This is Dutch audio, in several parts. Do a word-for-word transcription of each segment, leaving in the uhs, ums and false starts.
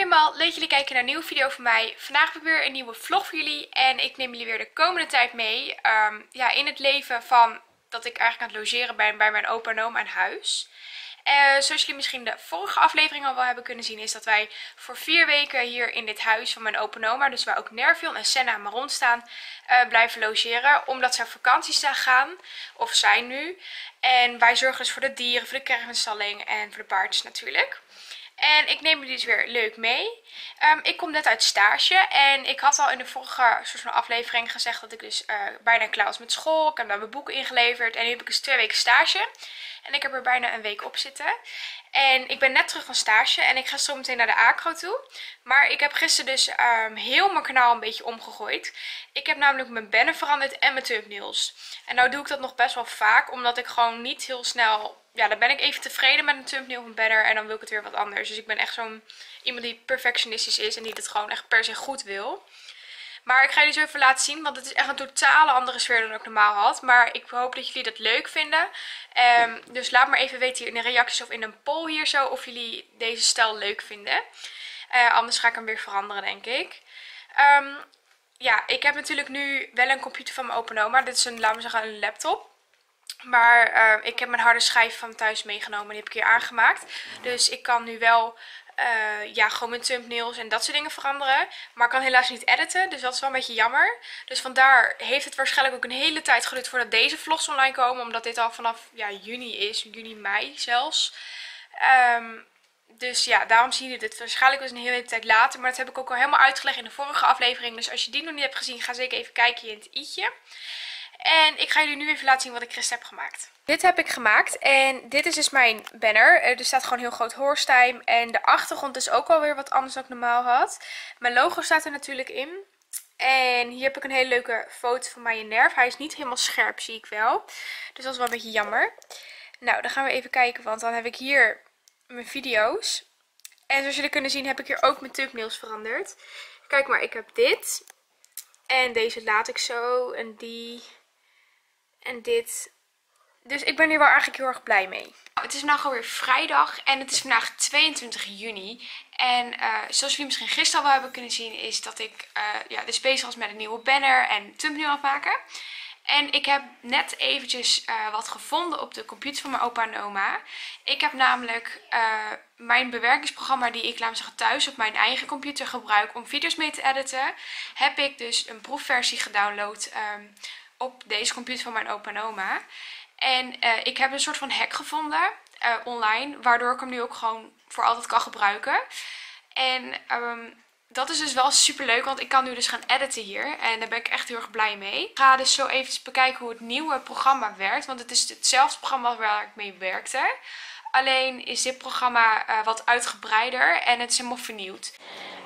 allemaal, leuk jullie kijken naar een nieuwe video van mij. Vandaag heb ik weer een nieuwe vlog voor jullie en ik neem jullie weer de komende tijd mee um, ja, in het leven van dat ik eigenlijk aan het logeren ben bij mijn opa en oom aan huis. Uh, zoals jullie misschien de vorige aflevering al wel hebben kunnen zien, is dat wij voor vier weken hier in dit huis van mijn opa en oma, dus waar ook Nervion en Senna maar rond staan, uh, blijven logeren. Omdat ze op vakanties gaan, of zijn nu. En wij zorgen dus voor de dieren, voor de kervenstalling en voor de paardjes natuurlijk. En ik neem jullie dus weer leuk mee. Um, ik kom net uit stage en ik had al in de vorige soort van aflevering gezegd dat ik dus uh, bijna klaar was met school. Ik heb daar mijn boeken ingeleverd en nu heb ik dus twee weken stage. En ik heb er bijna een week op zitten. En ik ben net terug van stage en ik ga zo meteen naar de acro toe. Maar ik heb gisteren dus um, heel mijn kanaal een beetje omgegooid. Ik heb namelijk mijn banner veranderd en mijn thumbnails. En nou doe ik dat nog best wel vaak, omdat ik gewoon niet heel snel... Ja, dan ben ik even tevreden met een thumbnail van banner en dan wil ik het weer wat anders. Dus ik ben echt zo'n iemand die perfectionistisch is en die het gewoon echt per se goed wil. Maar ik ga jullie zo even laten zien, want het is echt een totale andere sfeer dan ik normaal had. Maar ik hoop dat jullie dat leuk vinden. Um, dus laat maar even weten hier in de reacties of in een poll hier zo of jullie deze stijl leuk vinden. Uh, anders ga ik hem weer veranderen, denk ik. Um, ja, ik heb natuurlijk nu wel een computer van mijn opa en oma. Dit is een, laten we zeggen, een laptop. Maar uh, ik heb mijn harde schijf van thuis meegenomen en die heb ik hier aangemaakt. Dus ik kan nu wel uh, ja, gewoon mijn thumbnails en dat soort dingen veranderen. Maar ik kan helaas niet editen, dus dat is wel een beetje jammer. Dus vandaar heeft het waarschijnlijk ook een hele tijd geduurd voordat deze vlogs online komen. Omdat dit al vanaf ja, juni is, juni, mei zelfs. Um, dus ja, daarom zien jullie dit waarschijnlijk was een hele tijd later. Maar dat heb ik ook al helemaal uitgelegd in de vorige aflevering. Dus als je die nog niet hebt gezien, ga zeker even kijken hier in het i'tje. En ik ga jullie nu even laten zien wat ik gisteren heb gemaakt. Dit heb ik gemaakt en dit is dus mijn banner. Er staat gewoon heel groot HorseTime en de achtergrond is ook alweer wat anders dan ik normaal had. Mijn logo staat er natuurlijk in. En hier heb ik een hele leuke foto van mijn nerf. Hij is niet helemaal scherp, zie ik wel. Dus dat is wel een beetje jammer. Nou, dan gaan we even kijken, want dan heb ik hier mijn video's. En zoals jullie kunnen zien heb ik hier ook mijn thumbnails veranderd. Kijk maar, ik heb dit. En deze laat ik zo en die... En dit. Dus ik ben hier wel eigenlijk heel erg blij mee. Het is vandaag alweer vrijdag en het is vandaag tweeëntwintig juni. En uh, zoals jullie misschien gisteren al wel hebben kunnen zien is dat ik uh, ja, dus bezig was met een nieuwe banner en thumbnail afmaken. En ik heb net eventjes uh, wat gevonden op de computer van mijn opa en oma. Ik heb namelijk uh, mijn bewerkingsprogramma die ik, laat maar zeggen, thuis op mijn eigen computer gebruik om video's mee te editen. Heb ik dus een proefversie gedownload um, op deze computer van mijn opa en oma. En uh, ik heb een soort van hack gevonden uh, online, waardoor ik hem nu ook gewoon voor altijd kan gebruiken. En um, dat is dus wel super leuk, want ik kan nu dus gaan editen hier. En daar ben ik echt heel erg blij mee. Ik ga dus zo even bekijken hoe het nieuwe programma werkt, want het is hetzelfde programma waar ik mee werkte. Alleen is dit programma uh, wat uitgebreider en het is helemaal vernieuwd.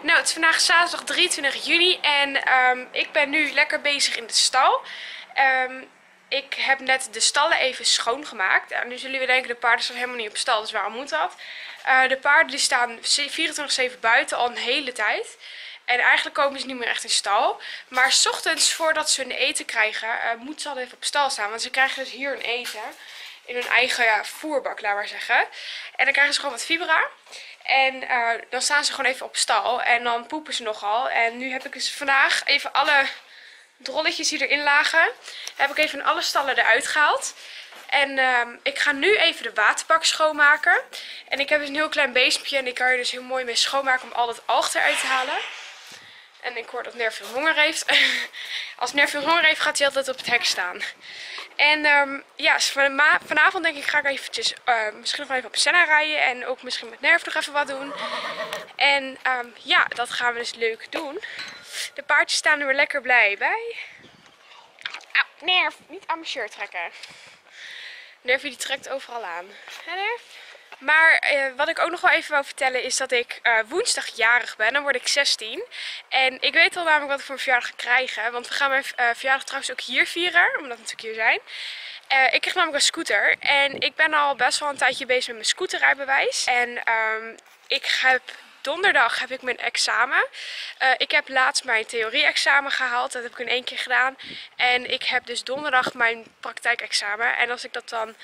Nou, het is vandaag zaterdag drieëntwintig juni en um, ik ben nu lekker bezig in de stal. Um, ik heb net de stallen even schoongemaakt. En nu zullen we denken, de paarden staan helemaal niet op stal, dus waarom moet dat? Uh, de paarden die staan vierentwintig zeven buiten al een hele tijd. En eigenlijk komen ze niet meer echt in stal. Maar 's ochtends voordat ze hun eten krijgen, uh, moeten ze al even op stal staan. Want ze krijgen dus hier hun eten. In hun eigen ja, voerbak, laat maar zeggen. En dan krijgen ze gewoon wat fibra. En uh, dan staan ze gewoon even op stal. En dan poepen ze nogal. En nu heb ik dus vandaag even alle drolletjes die erin lagen, heb ik even alle stallen eruit gehaald. En uh, ik ga nu even de waterbak schoonmaken. En ik heb dus een heel klein bezempje. En die kan je dus heel mooi mee schoonmaken om al dat alg eruit te halen. En ik hoor dat Nervion honger heeft. Als Nervion honger heeft, gaat hij altijd op het hek staan. En um, ja, vanavond denk ik ga ik eventjes uh, misschien nog wel even op Senna rijden. En ook misschien met Nerv nog even wat doen. En um, ja, dat gaan we dus leuk doen. De paardjes staan er weer lekker blij bij. Au, Nerv, niet aan mijn shirt trekken. Nerv die trekt overal aan. Hè, Nerv? Maar uh, wat ik ook nog wel even wou vertellen is dat ik uh, woensdag jarig ben. Dan word ik zestien. En ik weet al namelijk wat ik voor mijn verjaardag ga krijgen. Want we gaan mijn uh, verjaardag trouwens ook hier vieren. Omdat we natuurlijk hier zijn. Uh, ik kreeg namelijk een scooter. En ik ben al best wel een tijdje bezig met mijn scooterrijbewijs. En um, ik heb donderdag heb ik mijn examen. Uh, ik heb laatst mijn theorie-examen gehaald. Dat heb ik in één keer gedaan. En ik heb dus donderdag mijn praktijkexamen. En als ik dat dan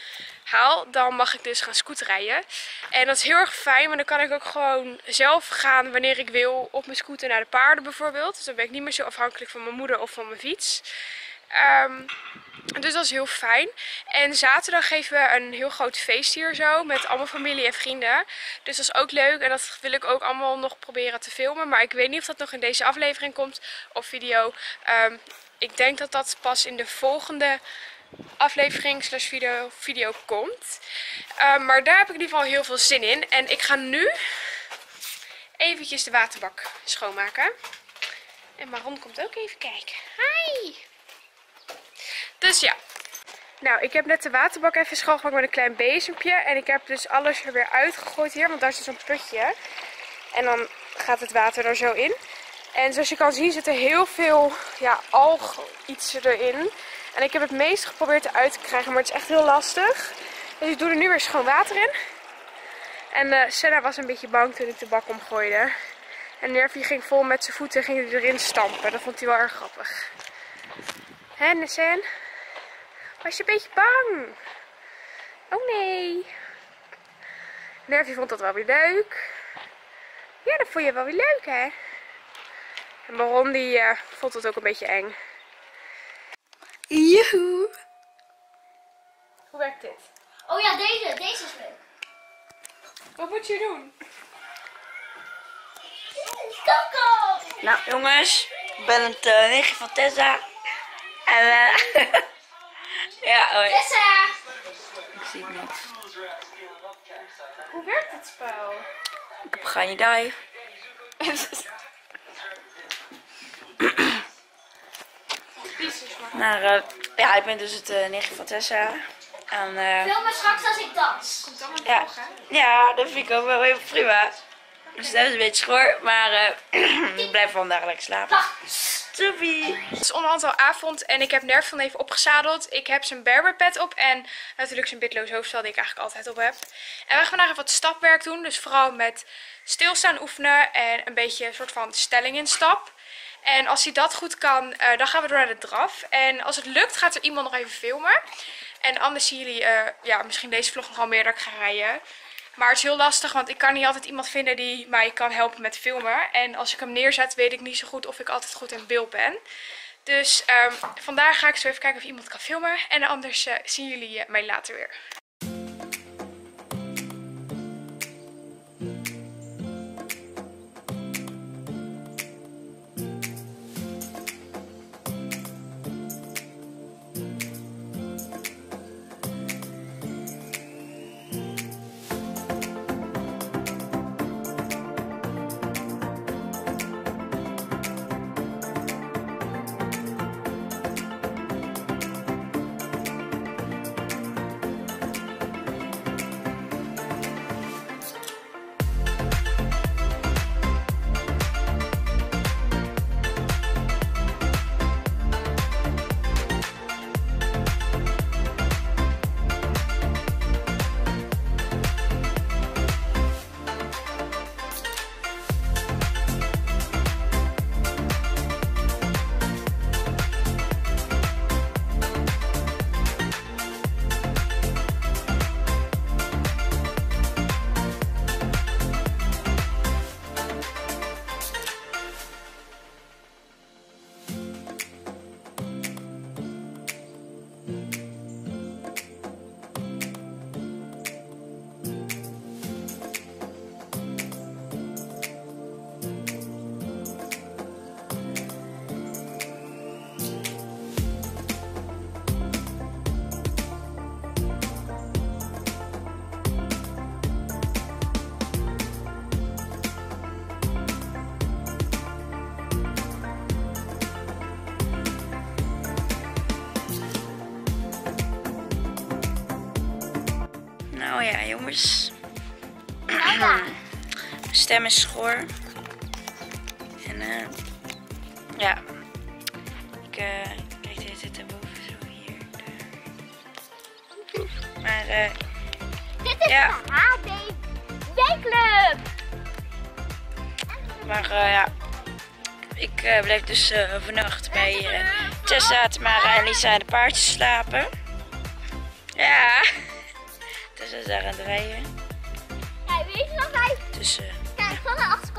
haal, dan mag ik dus gaan scootrijden. En dat is heel erg fijn, want dan kan ik ook gewoon zelf gaan wanneer ik wil. Op mijn scooter naar de paarden bijvoorbeeld. Dus dan ben ik niet meer zo afhankelijk van mijn moeder of van mijn fiets. Um, dus dat is heel fijn. En zaterdag geven we een heel groot feest hier zo met allemaal familie en vrienden. Dus dat is ook leuk en dat wil ik ook allemaal nog proberen te filmen. Maar ik weet niet of dat nog in deze aflevering komt of video. Um, ik denk dat dat pas in de volgende aflevering slash video, video komt. Um, maar daar heb ik in ieder geval heel veel zin in. En ik ga nu eventjes de waterbak schoonmaken. En Maron komt ook even kijken. Hi! Dus ja. Nou, ik heb net de waterbak even schoongemaakt met een klein bezempje. En ik heb dus alles er weer uitgegooid hier. Want daar zit zo'n putje. En dan gaat het water er zo in. En zoals je kan zien zit er heel veel ja, alg iets erin. En ik heb het meest geprobeerd eruit te krijgen. Maar het is echt heel lastig. Dus ik doe er nu weer schoon water in. En uh, Senna was een beetje bang toen ik de bak omgooide. En Nervion ging vol met zijn voeten ging hij erin stampen. Dat vond hij wel erg grappig. Hè, Nessan? Was je een beetje bang? Oh nee. Nervion vond dat wel weer leuk. Ja, dat vond je wel weer leuk, hè? En Maron die uh, vond het ook een beetje eng. Joehoe! Hoe werkt dit? Oh ja, deze. Deze is leuk. Wat moet je doen? Coco! Nou jongens, ik ben het uh, nichtje van Tessa. En uh, ja, hoi. Tessa! Ik zie het niet. Hoe werkt het spel? Op ga je die. Nou uh, ja, ik ben dus het uh, nichtje van Tessa. En, uh, film me straks als ik dans. Komt allemaal ja, nog, hè? Ja, dat vind ik ook wel heel prima. Mijn stem is een beetje schor, maar uh, ik blijf vandaag lekker slapen. Sophie. Het is onderhand al avond en ik heb Nervion even opgezadeld. Ik heb zijn berberpet op en natuurlijk zijn bitloos hoofdstel die ik eigenlijk altijd op heb. En we gaan vandaag even wat stapwerk doen. Dus vooral met stilstaan oefenen en een beetje een soort van stelling in stap. En als hij dat goed kan, uh, dan gaan we door naar de draf. En als het lukt, gaat er iemand nog even filmen. En anders zien jullie uh, ja, misschien deze vlog nogal meer dat ik ga rijden. Maar het is heel lastig, want ik kan niet altijd iemand vinden die mij kan helpen met filmen. En als ik hem neerzet, weet ik niet zo goed of ik altijd goed in beeld ben. Dus um, vandaag ga ik zo even kijken of iemand kan filmen. En anders uh, zien jullie uh, mij later weer. Oh ja, jongens. Mijn stem is schor. En eh. Uh, ja. Ik uh, kijk, dit zit er boven zo hier. Daar. Maar eh. Uh, dit is ja. De H D W-club. Maar uh, ja, ik uh, bleef dus uh, vannacht bij uh, Tessa, Tamara en Lisa en de paardjes slapen. Ja, Tessa is daar aan het rijden. Ja, weet je nog wij... Dus, uh, Kijk, van de achter.